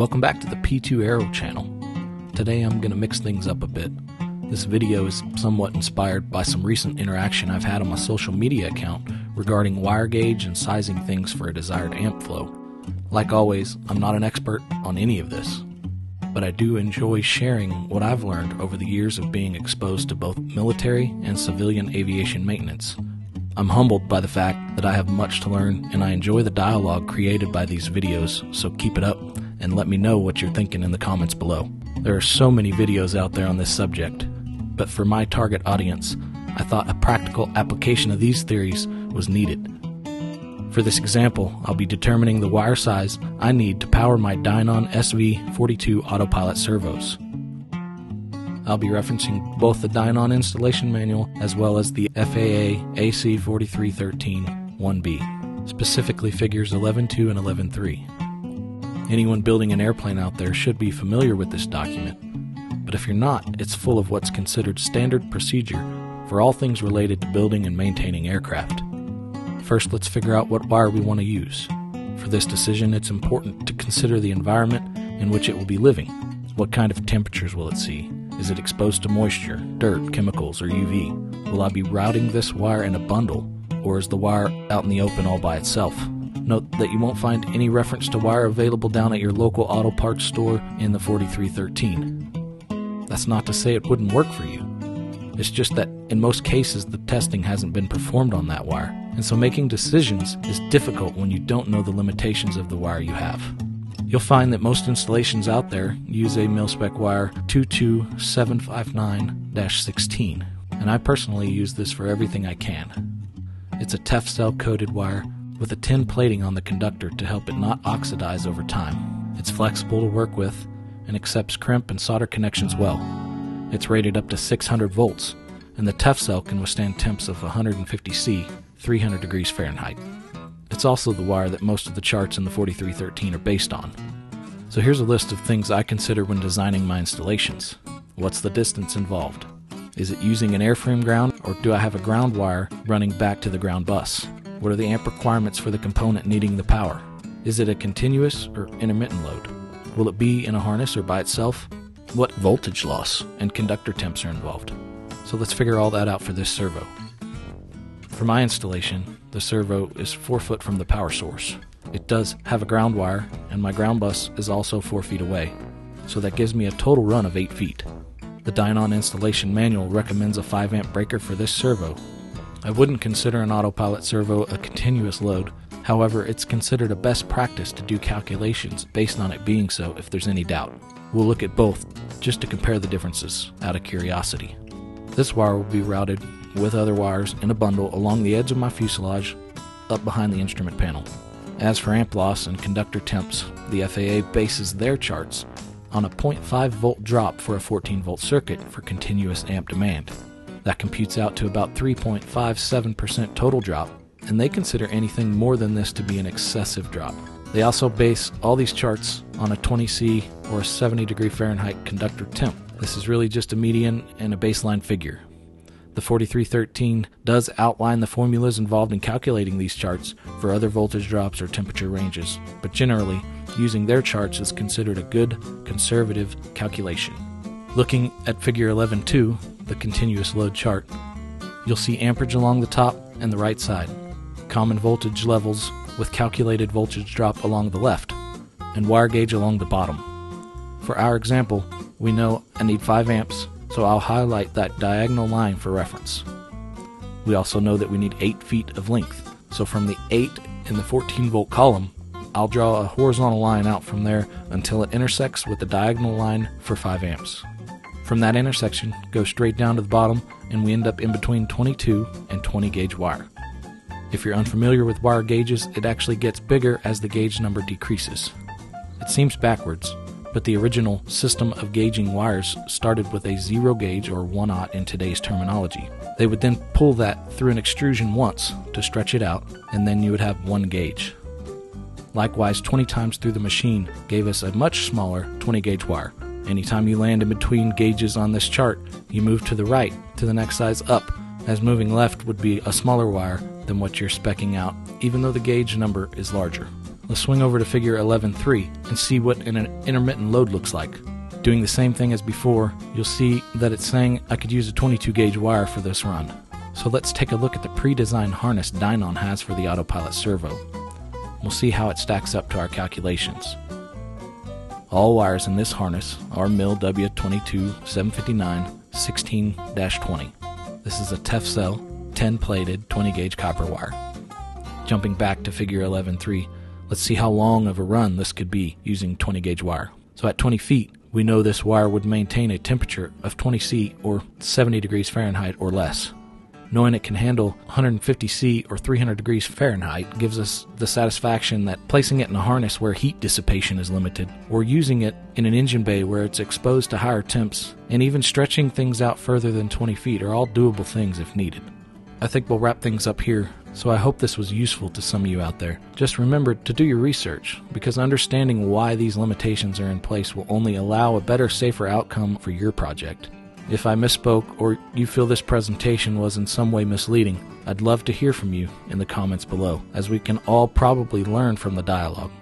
Welcome back to the P2 Aero channel. Today I'm going to mix things up a bit. This video is somewhat inspired by some recent interaction I've had on my social media account regarding wire gauge and sizing things for a desired amp flow. Like always, I'm not an expert on any of this, but I do enjoy sharing what I've learned over the years of being exposed to both military and civilian aviation maintenance. I'm humbled by the fact that I have much to learn, and I enjoy the dialogue created by these videos, so keep it up and let me know what you're thinking in the comments below. There are so many videos out there on this subject, but for my target audience, I thought a practical application of these theories was needed. For this example, I'll be determining the wire size I need to power my Dynon SV42 autopilot servos. I'll be referencing both the Dynon installation manual as well as the FAA AC4313-1B, specifically figures 11.2 and 11.3. Anyone building an airplane out there should be familiar with this document, but if you're not, it's full of what's considered standard procedure for all things related to building and maintaining aircraft. First, let's figure out what wire we want to use. For this decision, it's important to consider the environment in which it will be living. What kind of temperatures will it see? Is it exposed to moisture, dirt, chemicals, or UV? Will I be routing this wire in a bundle, or is the wire out in the open all by itself? Note that you won't find any reference to wire available down at your local auto parts store in the 4313. That's not to say it wouldn't work for you. It's just that in most cases the testing hasn't been performed on that wire, and so making decisions is difficult when you don't know the limitations of the wire you have. You'll find that most installations out there use a mil-spec wire 22759-16, and I personally use this for everything I can. It's a Tefzel coated wire with a tin plating on the conductor to help it not oxidize over time. It's flexible to work with and accepts crimp and solder connections well. It's rated up to 600 volts, and the Tefzel can withstand temps of 150°C, 300 degrees Fahrenheit. It's also the wire that most of the charts in the 4313 are based on. So here's a list of things I consider when designing my installations. What's the distance involved? Is it using an airframe ground, or do I have a ground wire running back to the ground bus? What are the amp requirements for the component needing the power? Is it a continuous or intermittent load? Will it be in a harness or by itself? What voltage loss and conductor temps are involved? So let's figure all that out for this servo. For my installation, the servo is 4 foot from the power source. It does have a ground wire, and my ground bus is also 4 feet away, so that gives me a total run of 8 feet. The Dynon installation manual recommends a 5-amp breaker for this servo. I wouldn't consider an autopilot servo a continuous load, however it's considered a best practice to do calculations based on it being so if there's any doubt. We'll look at both just to compare the differences out of curiosity. This wire will be routed with other wires in a bundle along the edge of my fuselage up behind the instrument panel. As for amp loss and conductor temps, the FAA bases their charts on a 0.5 volt drop for a 14 volt circuit for continuous amp demand. That computes out to about 3.57% total drop, and they consider anything more than this to be an excessive drop. They also base all these charts on a 20°C or a 70 degree Fahrenheit conductor temp. This is really just a median and a baseline figure. The 4313 does outline the formulas involved in calculating these charts for other voltage drops or temperature ranges, but generally, using their charts is considered a good, conservative calculation. Looking at figure 11.2, the continuous load chart, you'll see amperage along the top and the right side, common voltage levels with calculated voltage drop along the left, and wire gauge along the bottom. For our example, we know I need 5 amps, so I'll highlight that diagonal line for reference. We also know that we need 8 feet of length, so from the 8 in the 14 volt column, I'll draw a horizontal line out from there until it intersects with the diagonal line for 5 amps. From that intersection, go straight down to the bottom, and we end up in between 22 and 20 gauge wire. If you're unfamiliar with wire gauges, it actually gets bigger as the gauge number decreases. It seems backwards, but the original system of gauging wires started with a 0 gauge or 1/0 in today's terminology. They would then pull that through an extrusion once to stretch it out, and then you would have 1 gauge. Likewise, 20 times through the machine gave us a much smaller 20 gauge wire. Anytime you land in between gauges on this chart, you move to the right to the next size up, as moving left would be a smaller wire than what you're speccing out, even though the gauge number is larger. Let's swing over to figure 11.3 and see what an intermittent load looks like. Doing the same thing as before, you'll see that it's saying I could use a 22 gauge wire for this run. So let's take a look at the pre-designed harness Dynon has for the autopilot servo. We'll see how it stacks up to our calculations. All wires in this harness are MIL W22759-16-20. This is a Tefzel 10-plated 20 gauge copper wire. Jumping back to figure 11.3, let's see how long of a run this could be using 20 gauge wire. So at 20 feet, we know this wire would maintain a temperature of 20 C or 70 degrees Fahrenheit or less. Knowing it can handle 150 C or 300 degrees Fahrenheit gives us the satisfaction that placing it in a harness where heat dissipation is limited, or using it in an engine bay where it's exposed to higher temps, and even stretching things out further than 20 feet are all doable things if needed. I think we'll wrap things up here, so I hope this was useful to some of you out there. Just remember to do your research, because understanding why these limitations are in place will only allow a better, safer outcome for your project. If I misspoke or you feel this presentation was in some way misleading, I'd love to hear from you in the comments below, as we can all probably learn from the dialogue.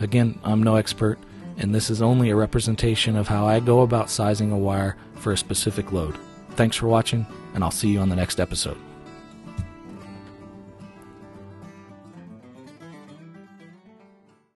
Again, I'm no expert, and this is only a representation of how I go about sizing a wire for a specific load. Thanks for watching, and I'll see you on the next episode.